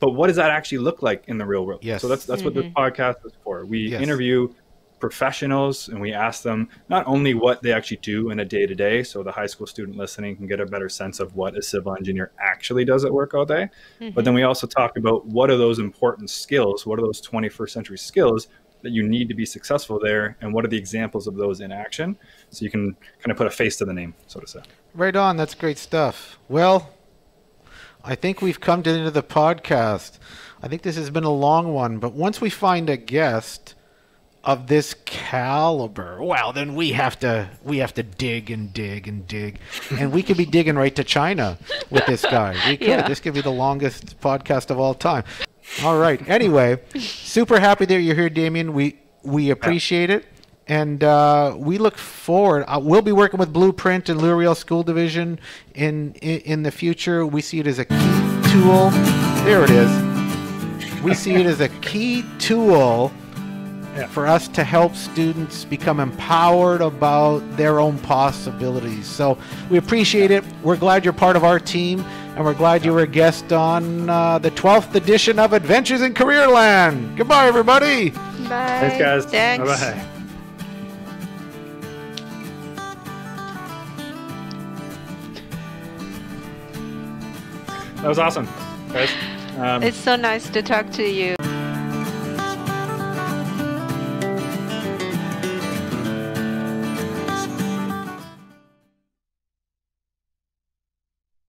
But what does that actually look like in the real world? Yes. So that's, that's mm-hmm. what this podcast is for. We yes. interview professionals, and we ask them not only what they actually do in a day-to-day, so the high school student listening can get a better sense of what a civil engineer actually does at work all day, mm-hmm. but then we also talk about what are those important skills, what are those twenty-first century skills that you need to be successful there, and what are the examples of those in action, so you can kind of put a face to the name, so to say. Right on. That's great stuff. Well, I think we've come to the end of the podcast. I think this has been a long one, but once we find a guest of this caliber, well, then we have to we have to dig and dig and dig, and we could be digging right to China with this guy. We could. Yeah. This could be the longest podcast of all time. All right. Anyway, super happy that you're here, Damian. We we appreciate it, and uh, we look forward. Uh, we'll be working with Blueprint and Louis Riel School Division in, in in the future. We see it as a key tool. There it is. We see it as a key tool. Yeah. For us to help students become empowered about their own possibilities. So we appreciate it. We're glad you're part of our team, and we're glad you were a guest on uh, the twelfth edition of Adventures in Careerland. Goodbye, everybody. Bye. Thanks, guys. Thanks. Bye-bye. That was awesome, guys. Um, it's so nice to talk to you.